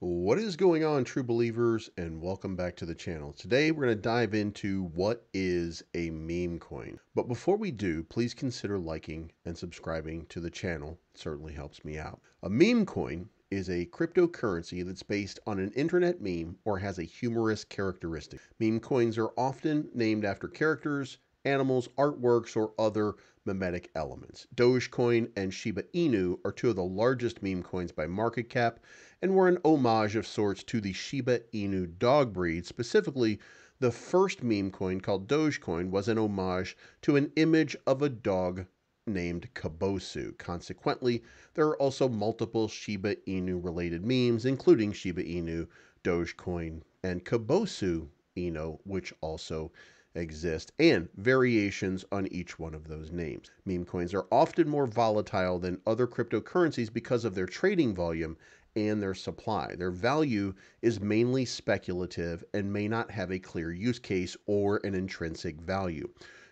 What is going on, true believers, and welcome back to the channel. Today we're going to dive into what is a meme coin. But before we do, please consider liking and subscribing to the channel. It certainly helps me out. A meme coin is a cryptocurrency that's based on an internet meme or has a humorous characteristic. Meme coins are often named after characters, animals, artworks, or other memetic elements. Dogecoin and Shiba Inu are two of the largest meme coins by market cap and were an homage of sorts to the Shiba Inu dog breed. Specifically, the first meme coin, called Dogecoin, was an homage to an image of a dog named Kabosu. Consequently, there are also multiple Shiba Inu related memes, including Shiba Inu, Dogecoin, and Kabosu Inu, which also exist, and variations on each one of those names. Meme coins are often more volatile than other cryptocurrencies because of their trading volume and their supply. Their value is mainly speculative and may not have a clear use case or an intrinsic value.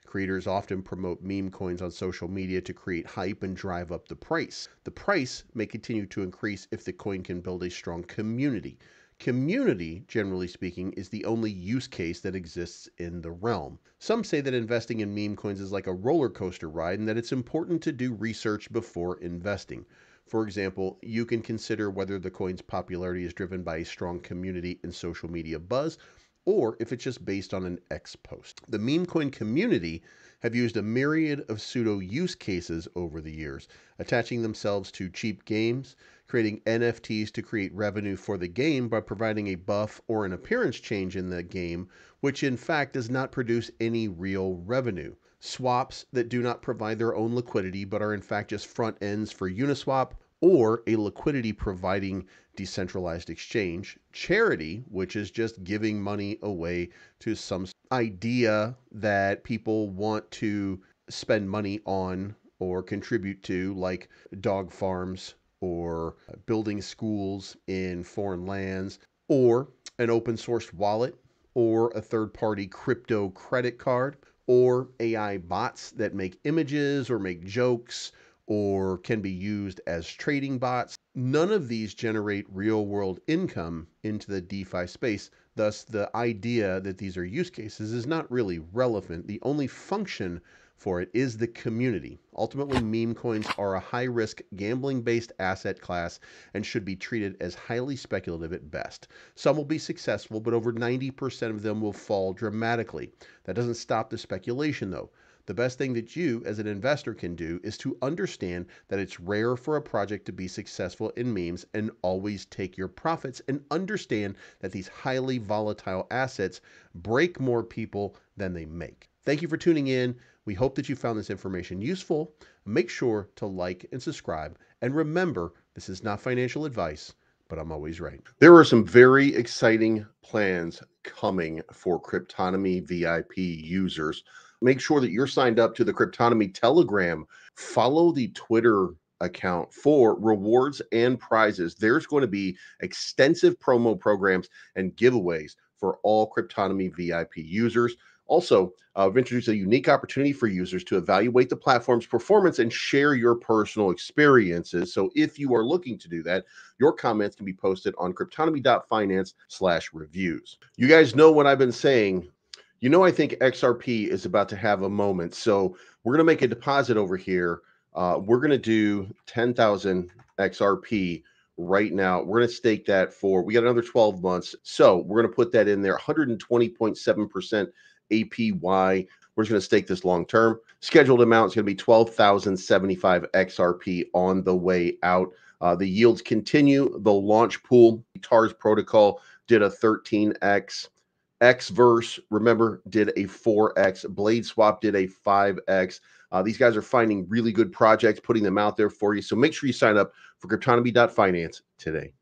Creators often promote meme coins on social media to create hype and drive up the price. The price may continue to increase if the coin can build a strong community. Community, generally speaking, is the only use case that exists in the realm. Some say that investing in meme coins is like a roller coaster ride and that it's important to do research before investing. For example, you can consider whether the coin's popularity is driven by a strong community and social media buzz, or if it's just based on an X post. The meme coin community have used a myriad of pseudo use cases over the years, attaching themselves to cheap games, creating NFTs to create revenue for the game by providing a buff or an appearance change in the game, which in fact does not produce any real revenue. Swaps that do not provide their own liquidity but are in fact just front ends for Uniswap or a liquidity providing decentralized exchange. Charity, which is just giving money away to some idea that people want to spend money on or contribute to, like dog farms or building schools in foreign lands, or an open source wallet, or a third-party crypto credit card, or AI bots that make images or make jokes or can be used as trading bots. None of these generate real-world income into the DeFi space. Thus, the idea that these are use cases is not really relevant. The only function for it is the community. Ultimately, meme coins are a high-risk, gambling-based asset class and should be treated as highly speculative at best. Some will be successful, but over 90% of them will fall dramatically. That doesn't stop the speculation, though. The best thing that you, as an investor, can do is to understand that it's rare for a project to be successful in memes and always take your profits, and understand that these highly volatile assets break more people than they make. Thank you for tuning in. We hope that you found this information useful. Make sure to like and subscribe. And remember, this is not financial advice, but I'm always right. There are some very exciting plans coming for Cryptonomy VIP users. Make sure that you're signed up to the Cryptonomy Telegram. Follow the Twitter account for rewards and prizes. There's going to be extensive promo programs and giveaways for all Cryptonomy VIP users. Also, I've introduced a unique opportunity for users to evaluate the platform's performance and share your personal experiences. So if you are looking to do that, your comments can be posted on Cryptonomy.finance/reviews. You guys know what I've been saying. You know, I think XRP is about to have a moment. So we're going to make a deposit over here. We're going to do 10,000 XRP right now. We're going to stake that for, we got another 12 months. So we're going to put that in there, 120.7% APY. We're just going to stake this long-term. Scheduled amount is going to be 12,075 XRP on the way out. The yields continue. The launch pool, TARS protocol did a 13X. Xverse, remember, did a 4X. Blade Swap did a 5X. These guys are finding really good projects, putting them out there for you. So make sure you sign up for Cryptonomy.finance today.